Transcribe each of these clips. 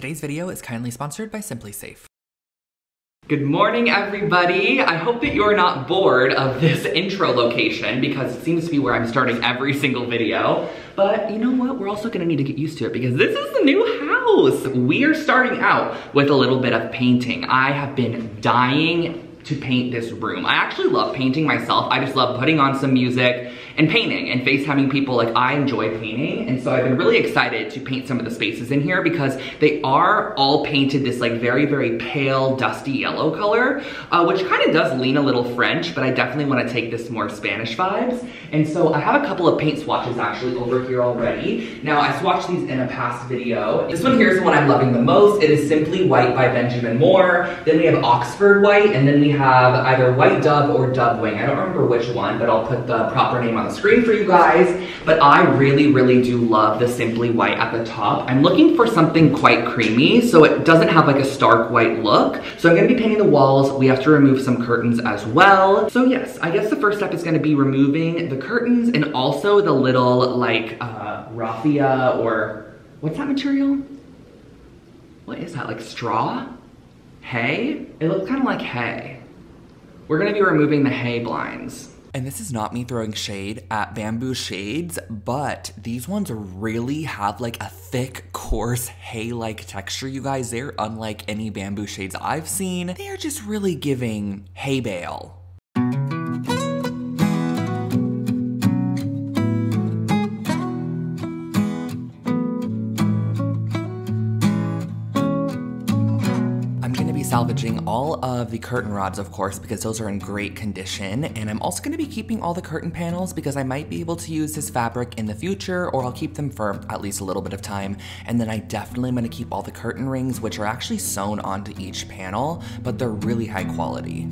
Today's video is kindly sponsored by SimpliSafe. Good morning, everybody. I hope that you're not bored of this intro location because it seems to be where I'm starting every single video. But you know what? We're also gonna need to get used to it because this is the new house. We are starting out with a little bit of painting. I have been dying to paint this room. I actually love painting myself. I just love putting on some music and painting and FaceTiming people. Like, I enjoy painting, and so I've been really excited to paint some of the spaces in here because they are all painted this like very, very pale, dusty yellow color, which kind of does lean a little French, but I definitely want to take this more Spanish vibes. And so I have a couple of paint swatches actually over here already. Now, I swatched these in a past video. This one here is the one I'm loving the most. It is Simply White by Benjamin Moore. Then we have Oxford White, and then we have either White Dove or Dove Wing. I don't remember which one, but I'll put the proper name on the screen for you guys. But I really, really do love the Simply White at the top. I'm looking for something quite creamy, so it doesn't have like a stark white look. So I'm gonna be painting the walls. We have to remove some curtains as well. So yes, I guess the first step is gonna be removing the curtains and also the little like raffia, or what's that material? What is that, like straw? Hay? It looks kind of like hay. We're gonna be removing the hay blinds. And this is not me throwing shade at bamboo shades, but these ones really have like a thick, coarse, hay-like texture, you guys. They're unlike any bamboo shades I've seen. They are just really giving hay bale. Salvaging all of the curtain rods, of course, because those are in great condition. And I'm also gonna be keeping all the curtain panels because I might be able to use this fabric in the future, or I'll keep them for at least a little bit of time. And then I definitely am gonna keep all the curtain rings, which are actually sewn onto each panel, but they're really high quality.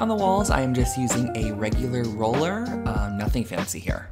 The walls, I am just using a regular roller, nothing fancy here.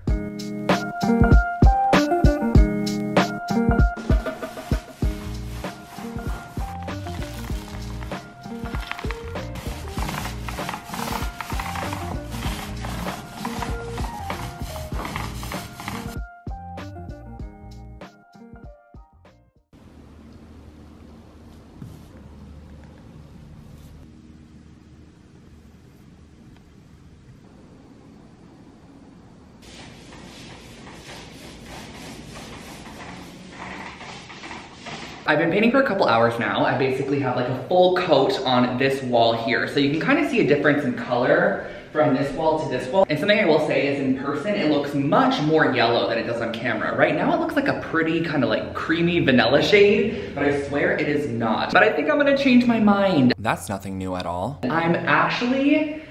I've been painting for a couple hours now. I basically have like a full coat on this wall here. So you can kind of see a difference in color from this wall to this wall. And something I will say is, in person, it looks much more yellow than it does on camera. Right now it looks like a pretty kind of like creamy vanilla shade, but I swear it is not. But I think I'm gonna change my mind. That's nothing new at all. I'm actually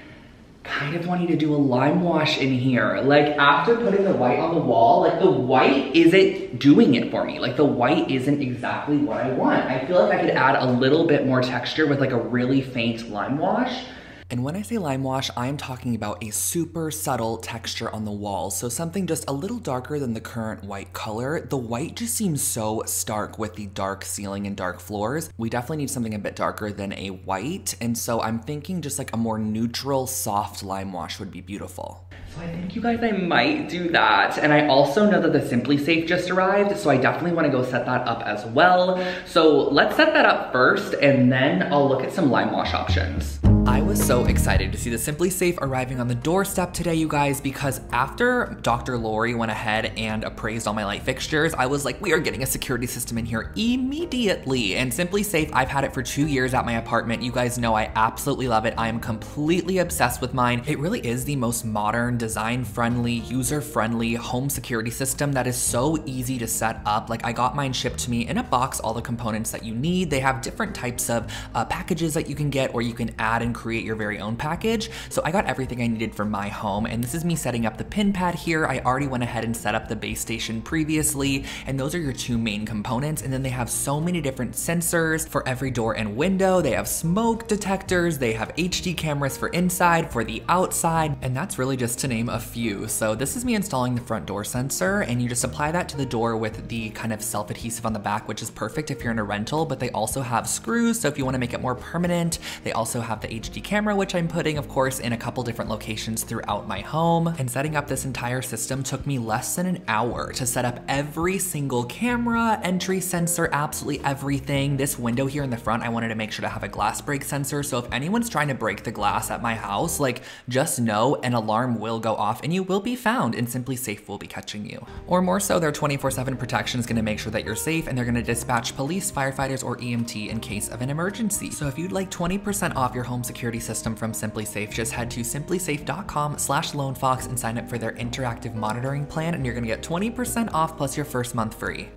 kind of wanting to do a lime wash in here. Like, after putting the white on the wall, like the white isn't doing it for me. Like, the white isn't exactly what I want. I feel like I could add a little bit more texture with like a really faint lime wash. And when I say lime wash, I'm talking about a super subtle texture on the walls. So something just a little darker than the current white color. The white just seems so stark with the dark ceiling and dark floors. We definitely need something a bit darker than a white. And so I'm thinking just like a more neutral, soft lime wash would be beautiful. So I think, you guys, I might do that. And I also know that the SimpliSafe just arrived, so I definitely want to go set that up as well. So let's set that up first, and then I'll look at some lime wash options. I was so excited to see the SimpliSafe arriving on the doorstep today, you guys, because after Dr. Lori went ahead and appraised all my light fixtures, I was like, we are getting a security system in here immediately. And SimpliSafe, I've had it for 2 years at my apartment. You guys know I absolutely love it. I am completely obsessed with mine. It really is the most modern, design-friendly, user-friendly home security system that is so easy to set up. Like, I got mine shipped to me in a box, all the components that you need. They have different types of packages that you can get, or you can add and create create your very own package. So I got everything I needed for my home, and this is me setting up the pin pad here. I already went ahead and set up the base station previously, and those are your two main components. And then they have so many different sensors for every door and window. They have smoke detectors, they have HD cameras for inside, for the outside, and that's really just to name a few. So this is me installing the front door sensor, and you just apply that to the door with the kind of self-adhesive on the back, which is perfect if you're in a rental, but they also have screws, so if you want to make it more permanent. They also have the HD camera, which I'm putting, of course, in a couple different locations throughout my home. And setting up this entire system took me less than an hour to set up every single camera, entry sensor, absolutely everything. This window here in the front, I wanted to make sure to have a glass break sensor, so if anyone's trying to break the glass at my house, like, just know an alarm will go off and you will be found, and SimpliSafe will be catching you. Or more so, their 24/7 protection is going to make sure that you're safe, and they're going to dispatch police, firefighters, or EMT in case of an emergency. So if you'd like 20% off your home security system from SimpliSafe, just head to simplisafe.com/LoneFox and sign up for their interactive monitoring plan, and you're going to get 20% off plus your first month free.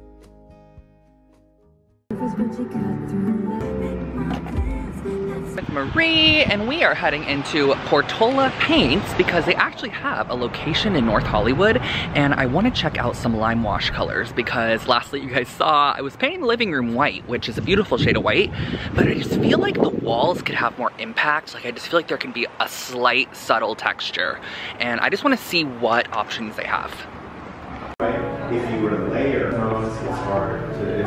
Marie, and we are heading into Portola Paints because they actually have a location in North Hollywood, and I want to check out some lime wash colors because last night you guys saw I was painting the living room white, which is a beautiful shade of white, but I just feel like the walls could have more impact. Like, I just feel like there can be a slight subtle texture, and I just want to see what options they have. If you were to layer, it's hard to see.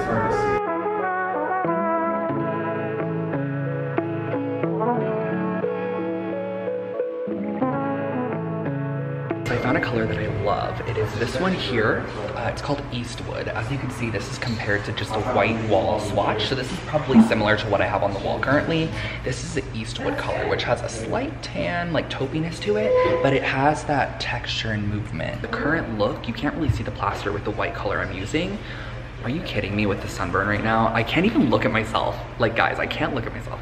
I found a color that I love. It is this one here. It's called Eastwood. As you can see, this is compared to just a white wall swatch. So this is probably similar to what I have on the wall currently. This is the Eastwood color, which has a slight tan, like taupiness to it, but it has that texture and movement. The current look, you can't really see the plaster with the white color I'm using. Are you kidding me with the sunburn right now? I can't even look at myself. Like, guys, I can't look at myself.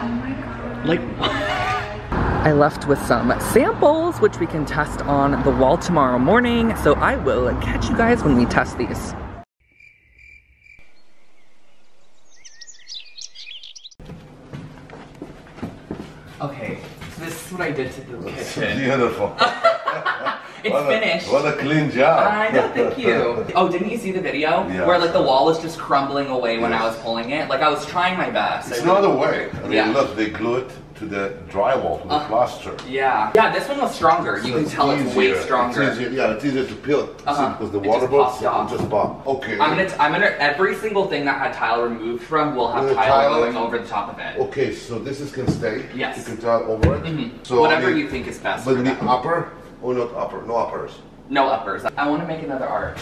Oh my God. Like, what? I left with some samples, which we can test on the wall tomorrow morning. So I will catch you guys when we test these. Okay, so this is what I did to the kitchen. Beautiful. It's finished. What a clean job. I know, thank you. Oh, didn't you see the video? Yeah. Where like the wall was just crumbling away when I was pulling it? Like, I was trying my best. It's not a way. I mean, look, they glue it to the drywall, to the plaster. Yeah. Yeah, this one was stronger. You can tell it's way stronger. It's easier, yeah, it's easier to peel. Because the water box just popped. Okay. I'm gonna every single thing that had tile removed from will have tile going over the top of it. Okay, so this is can stay. Yes. You can tile over it. So whatever you think is best. But the upper. Oh, not upper, no uppers. No uppers. I want to make another arch.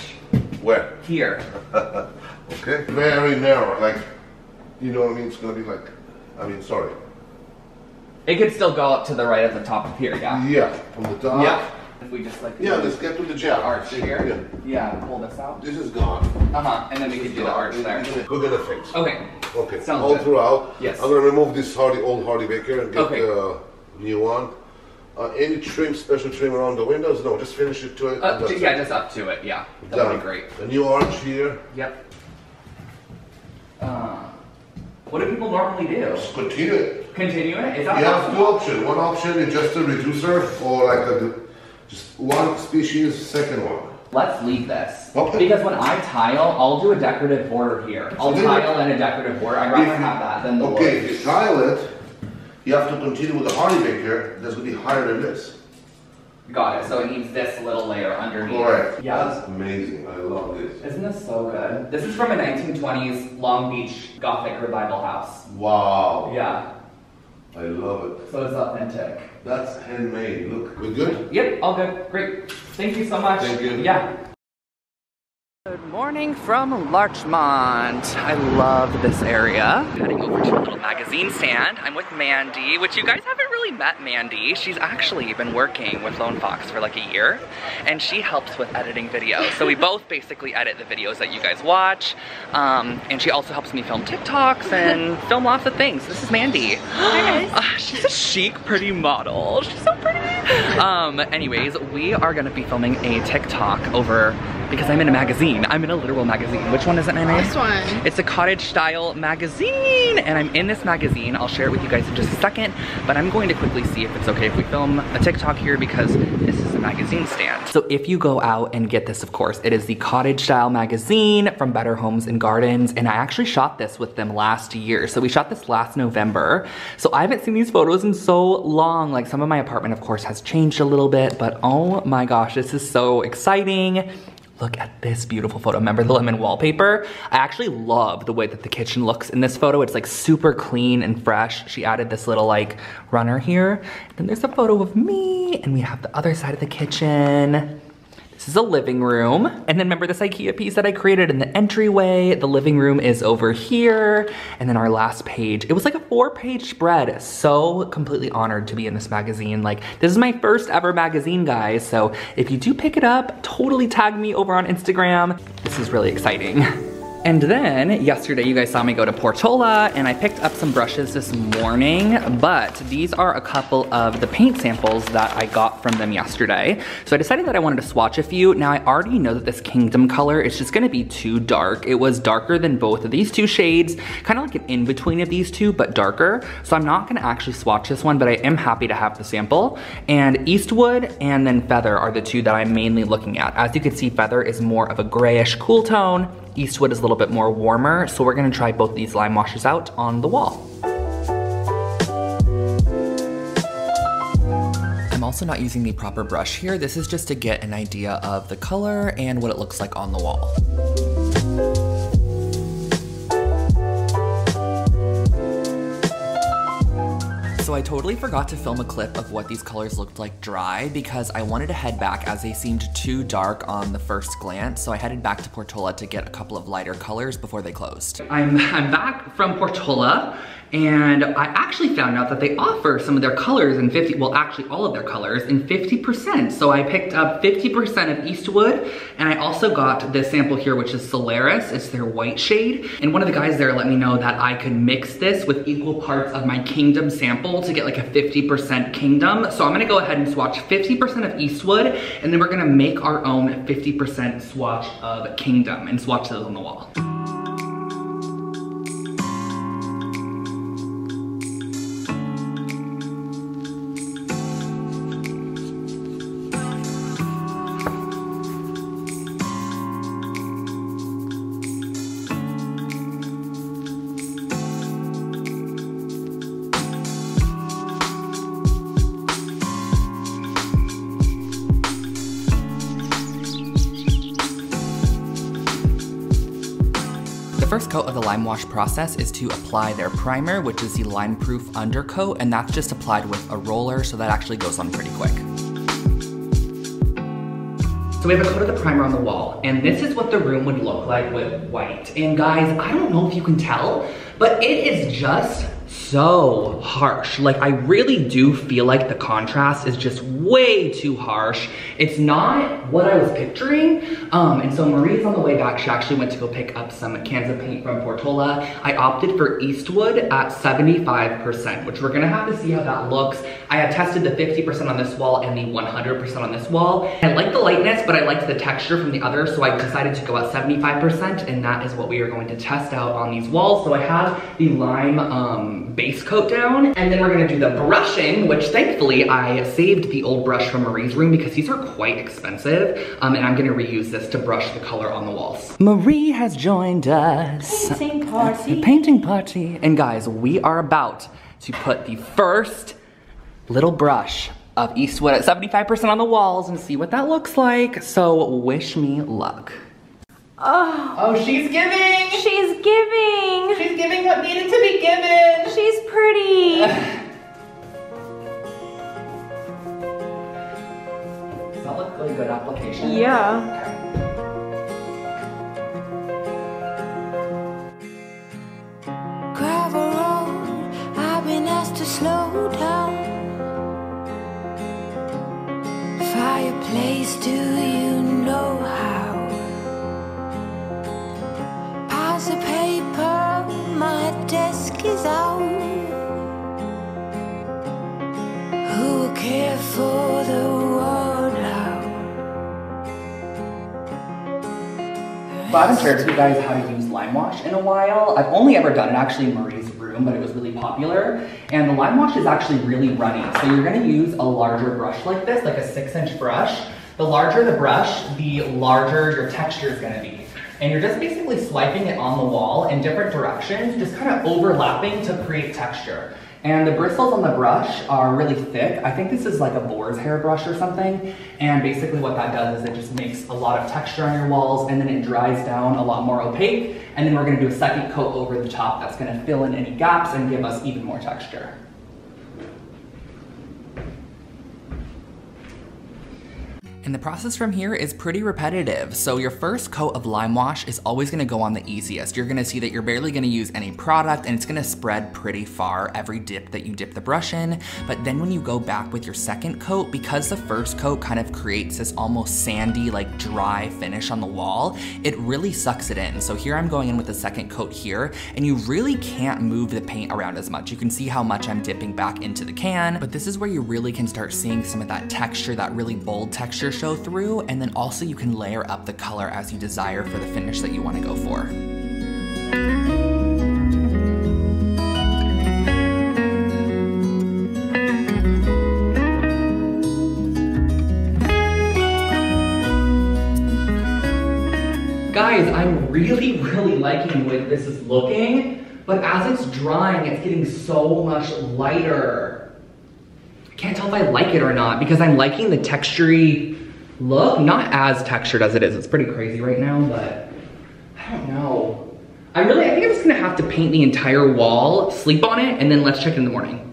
Where? Here. Okay. Very narrow, like, you know what I mean? It's going to be like, I mean, sorry. It could still go up to the right at the top of here, yeah? Yeah, from the top. Yeah. If we just like... Yeah, let's get to the gel. Arch here. Yeah. Yeah, pull this out. This is gone. Uh-huh, and then we can do the arch there. Go get a fix. Okay. Okay, sounds all good. Throughout. Yes. I'm going to remove this old Hardy Baker and get the new one. Any trim, special trim around the windows? No, just finish it to it. Yeah, just up to it, yeah. That would be great. A new arch here. Yep. What do people normally do? Just continue it. Continue it? Is that possible? You have two options. One option is just a reducer, or like just one species, second one. Let's leave this. Okay. Because when I tile, I'll do a decorative border here. I'll tile and a decorative border. I'd rather have that than the wood. Okay, if you tile it, you have to continue with the Hardy Baker that's going to be higher than this. Got it, so it needs this little layer underneath. Correct. Yeah. That's amazing, I love this. Isn't this so good? This is from a 1920s Long Beach Gothic Revival house. Wow. Yeah. I love it. So it's authentic. That's handmade, look. We good? Yep, all good, great. Thank you so much. Thank you. Yeah. Good morning from Larchmont. I love this area. Heading over to a little magazine stand. I'm with Mandy, which you guys haven't really met Mandy. She's actually been working with Lone Fox for like a year, and she helps with editing videos. So we both basically edit the videos that you guys watch, and she also helps me film TikToks and film lots of things. This is Mandy. Hi guys. She's a chic, pretty model. She's so pretty. Anyways, we are gonna be filming a TikTok over because I'm in a magazine. I'm in a literal magazine. Which one is it, my name? This one. It's a cottage style magazine, and I'm in this magazine. I'll share it with you guys in just a second, but I'm going to quickly see if it's okay if we film a TikTok here because this is a magazine stand. So if you go out and get this, of course, it is the cottage style magazine from Better Homes and Gardens, and I actually shot this with them last year. So we shot this last November. So I haven't seen these photos in so long. Like, some of my apartment, of course, has changed a little bit, but oh my gosh, this is so exciting. Look at this beautiful photo. Remember the lemon wallpaper? I actually love the way that the kitchen looks in this photo. It's like super clean and fresh. She added this little like runner here. Then there's a photo of me, and we have the other side of the kitchen. This is a living room. And then remember this IKEA piece that I created in the entryway? The living room is over here. And then our last page, it was like a 4-page spread. So completely honored to be in this magazine. Like, this is my first ever magazine, guys. So if you do pick it up, totally tag me over on Instagram. This is really exciting. And then yesterday you guys saw me go to Portola, and I picked up some brushes this morning, but these are a couple of the paint samples that I got from them yesterday. So I decided that I wanted to swatch a few. Now I already know that this Kingdom color is just gonna be too dark. It was darker than both of these two shades, kind of like an in-between of these two, but darker. So I'm not gonna actually swatch this one, but I am happy to have the sample. And Eastwood and then Feather are the two that I'm mainly looking at. As you can see, Feather is more of a grayish cool tone. Eastwood is a little bit more warmer, so we're gonna try both these lime washes out on the wall. I'm also not using the proper brush here. This is just to get an idea of the color and what it looks like on the wall. So I totally forgot to film a clip of what these colors looked like dry because I wanted to head back as they seemed too dark on the first glance. So I headed back to Portola to get a couple of lighter colors before they closed. I'm back from Portola, and I actually found out that they offer some of their colors in 50, well actually all of their colors in 50%. So I picked up 50% of Eastwood, and I also got this sample here, which is Solaris. It's their white shade. And one of the guys there let me know that I could mix this with equal parts of my Kingdom sample to get like a 50% Kingdom. So I'm gonna go ahead and swatch 50% of Eastwood, and then we're gonna make our own 50% swatch of Kingdom and swatch those on the wall. The first coat of the lime wash process is to apply their primer, which is the lime proof undercoat, and that's just applied with a roller, so that actually goes on pretty quick. So we have a coat of the primer on the wall, and this is what the room would look like with white. And guys, I don't know if you can tell, but it is just so harsh. Like, I really do feel like the contrast is just way too harsh. It's not what I was picturing. And so Marie's on the way back. She actually went to go pick up some cans of paint from Portola. I opted for Eastwood at 75%, which we're gonna have to see how that looks. I have tested the 50% on this wall and the 100% on this wall. I like the lightness, but I liked the texture from the other, so I decided to go at 75%, and that is what we are going to test out on these walls. So I have the lime base coat down, and then we're gonna do the brushing, which thankfully I saved the old brush from Marie's room because these are quite expensive, and I'm gonna reuse this to brush the color on the walls. Marie has joined us. Painting party. Painting party. And guys, we are about to put the first little brush of Eastwood at 75% on the walls and see what that looks like. So wish me luck. Oh, she's giving! She's giving! She's giving what needed to be given! She's pretty! Does that look like a good application? Yeah. Okay. Gravel road, I've been asked to slow down. Fireplace, do you know how? The paper, my desk is out. Who will care for the world now? But I haven't shared with you guys how to use lime wash in a while. I've only ever done it actually in Marie's room, but it was really popular. And the lime wash is actually really runny. So you're gonna use a larger brush like this, like a 6-inch brush. The larger the brush, the larger your texture is gonna be. And you're just basically swiping it on the wall in different directions, just kind of overlapping to create texture. And the bristles on the brush are really thick. I think this is like a boar's hair brush or something. And basically what that does is it just makes a lot of texture on your walls, and then it dries down a lot more opaque. And then we're gonna do a second coat over the top that's gonna fill in any gaps and give us even more texture. And the process from here is pretty repetitive. So your first coat of lime wash is always gonna go on the easiest. You're gonna see that you're barely gonna use any product, and it's gonna spread pretty far every dip that you dip the brush in. But then when you go back with your second coat, because the first coat kind of creates this almost sandy, like dry finish on the wall, it really sucks it in. So here I'm going in with the second coat here, and you really can't move the paint around as much. You can see how much I'm dipping back into the can, but this is where you really can start seeing some of that texture, that really bold texture show through, and then also you can layer up the color as you desire for the finish that you want to go for. Guys, I'm really liking the way this is looking, but as it's drying, it's getting so much lighter. I can't tell if I like it or not, because I'm liking the texture-y look, not as textured as it is. It's pretty crazy right now, but I don't know. I think I'm just gonna have to paint the entire wall, sleep on it, and then let's check in the morning.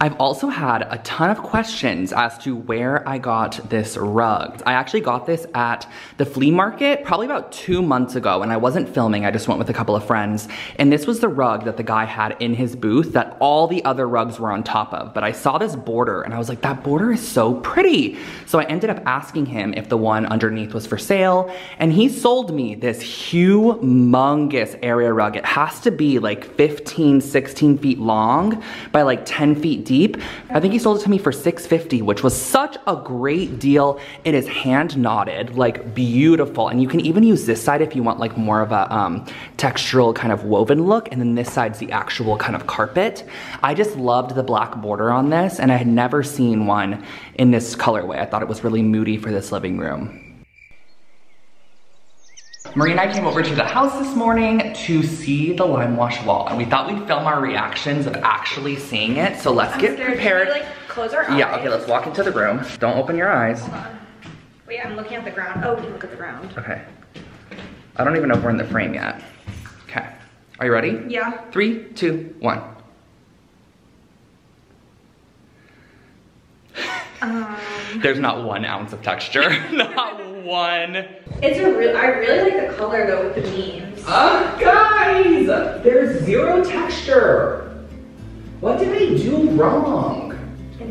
I've also had a ton of questions as to where I got this rug. I actually got this at the flea market probably about 2 months ago, and I wasn't filming, I just went with a couple of friends. And this was the rug that the guy had in his booth that all the other rugs were on top of. But I saw this border and I was like, that border is so pretty. So I ended up asking him if the one underneath was for sale, and he sold me this humongous area rug. It has to be like 15, 16 feet long by like 10 feet deep. I think he sold it to me for $6.50, which was such a great deal. It is hand knotted, like beautiful. And you can even use this side if you want like more of a textural kind of woven look. And then this side's the actual kind of carpet. I just loved the black border on this, and I had never seen one in this colorway. I thought it was really moody for this living room. Marie and I came over to the house this morning to see the lime wash wall, and we thought we'd film our reactions of actually seeing it. So let's get prepared. Should we, like, close our eyes? Yeah, okay, let's walk into the room. Don't open your eyes. Hold on. Wait, I'm looking at the ground. Oh, we can look at the ground. Okay. I don't even know if we're in the frame yet. Okay. Are you ready? Yeah. 3, 2, 1. There's not 1 ounce of texture. Not one. It's a real, I really like the color though with the beans. Guys, there's zero texture. What did I do wrong?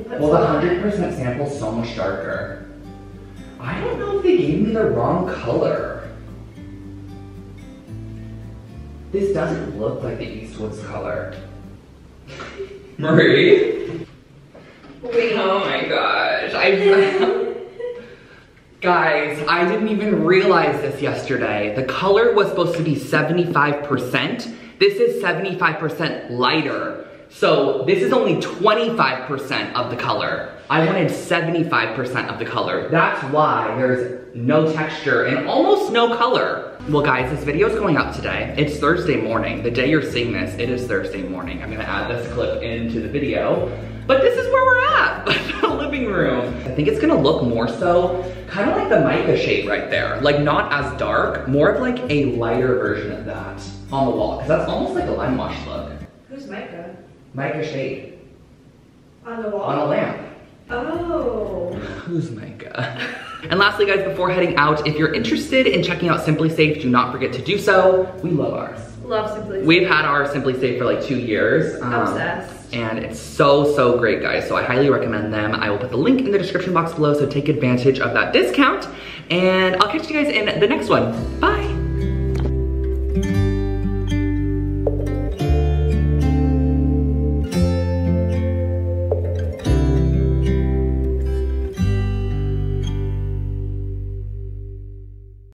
Well, the 100% sample is so much darker. I don't know if they gave me the wrong color. This doesn't look like the Eastwood's color. Marie? Wait. Oh my gosh. Guys, I didn't even realize this yesterday. The color was supposed to be 75%. This is 75% lighter. So this is only 25% of the color. I wanted 75% of the color. That's why there's no texture and almost no color. Well guys, this video is going up today. It's Thursday morning. The day you're seeing this, it is Thursday morning. I'm gonna add this clip into the video. But this is where we're at, the living room. I think it's gonna look more so kind of like the mica shade right there. Like not as dark, more of like a lighter version of that on the wall. Cause that's almost like a lime wash look. Who's mica? Mica shade. On the wall? On a lamp. Oh. Who's mica? And lastly guys, before heading out, if you're interested in checking out SimpliSafe, do not forget to do so. We love ours. Love SimpliSafe. We've had our SimpliSafe for like 2 years. Obsessed. And it's so great, guys. So I highly recommend them. I will put the link in the description box below, so take advantage of that discount. And I'll catch you guys in the next one. Bye.